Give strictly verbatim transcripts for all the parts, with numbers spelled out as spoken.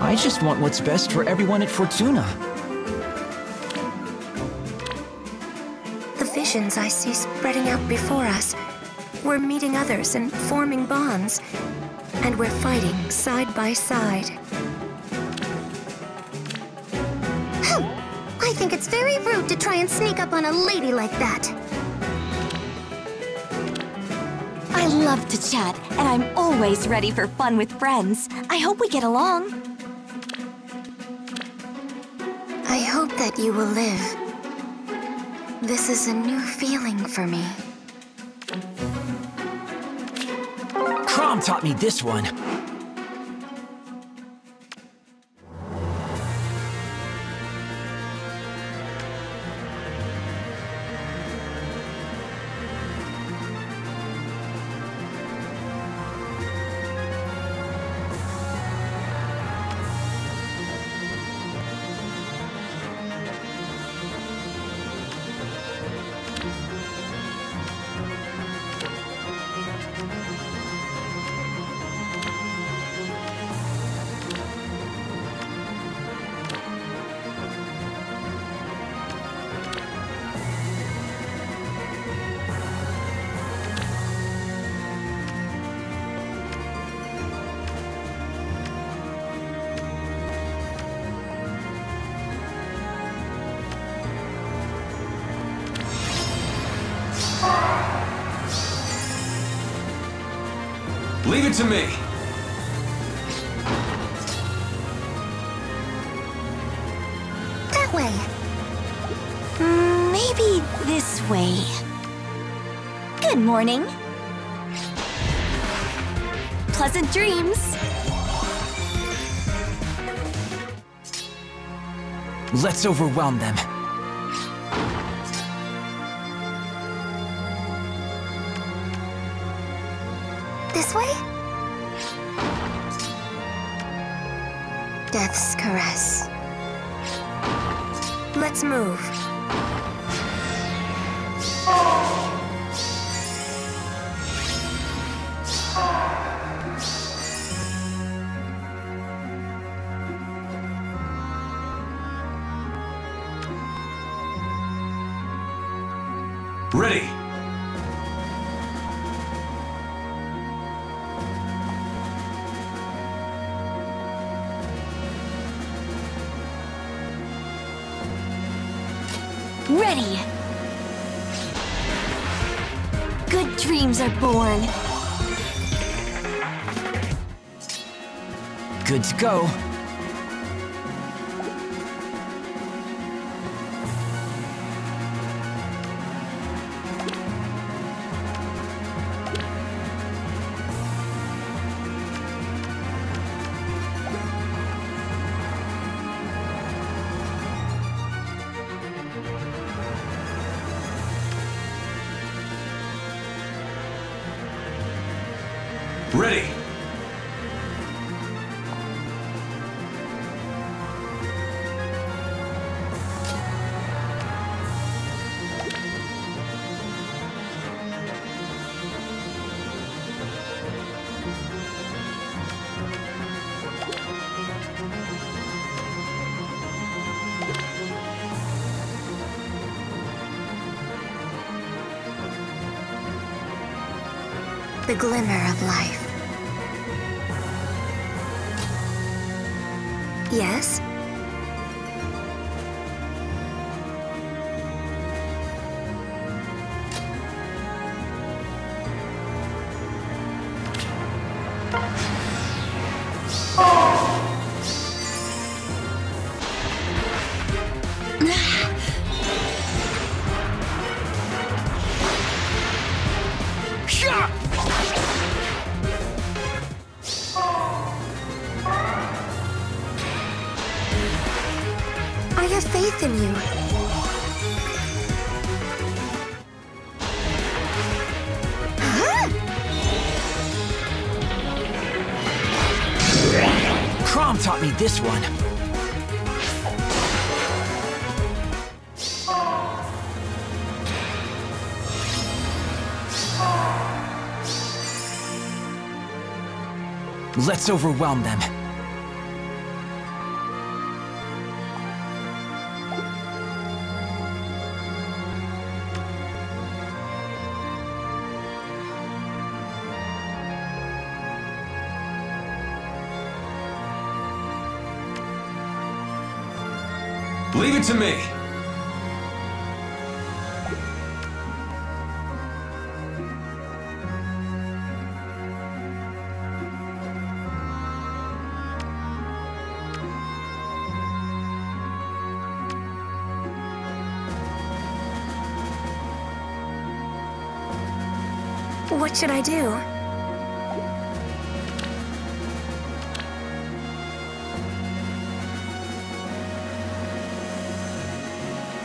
I just want what's best for everyone at Fortuna. The visions I see spreading out before us. We're meeting others and forming bonds. And we're fighting side by side. Hm. I think it's very rude to try and sneak up on a lady like that. I love to chat, and I'm always ready for fun with friends. I hope we get along. I hope that you will live. This is a new feeling for me. Chrom taught me this one. Leave it to me. That way. Maybe this way. Good morning. Pleasant dreams. Let's overwhelm them. This way? Death's caress. Let's move. Ready. Ready! Good dreams are born. Good to go. Ready. The glimmer of life. Yes? I have faith in you. Huh? Chrom taught me this one. Let's overwhelm them. Leave it to me. What should I do?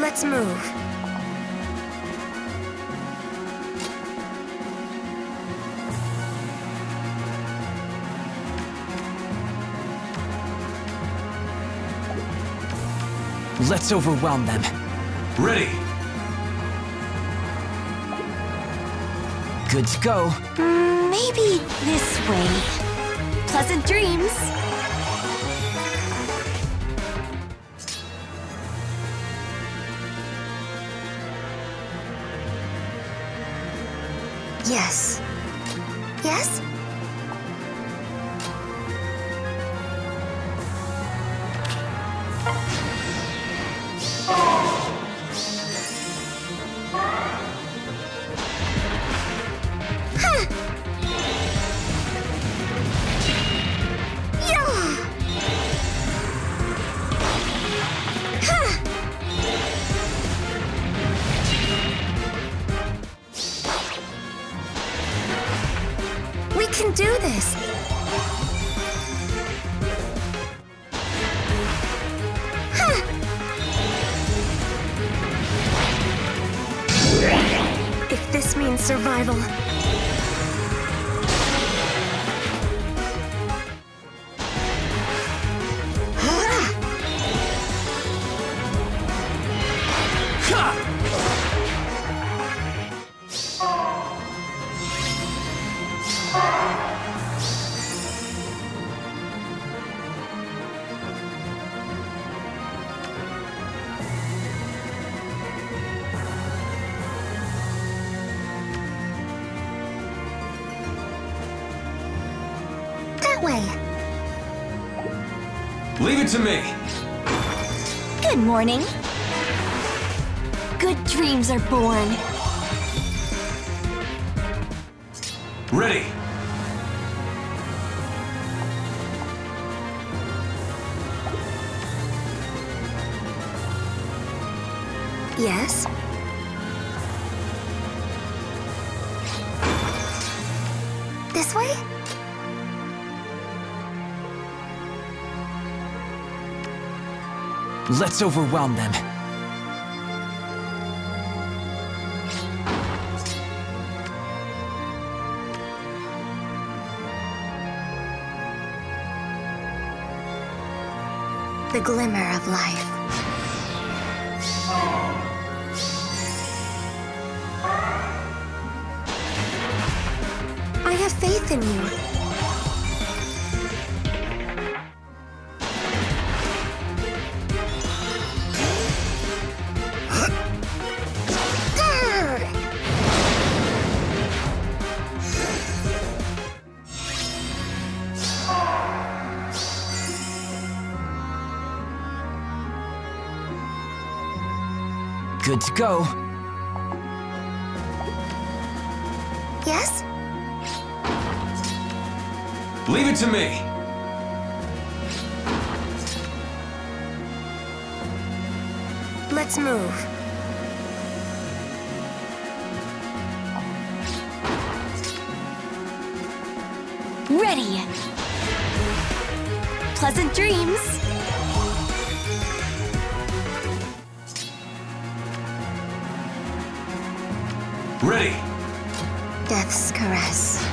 Let's move. Let's overwhelm them. Ready. Good to go. Mm, maybe this way. Pleasant dreams. Yes. Yes? Survival. Leave it to me. Good morning. Good dreams are born. Ready. Yes. This way? Let's overwhelm them. The glimmer of life. I have faith in you. Good to go. Yes? Leave it to me. Let's move. Ready. Pleasant dreams. Ready. Death's caress.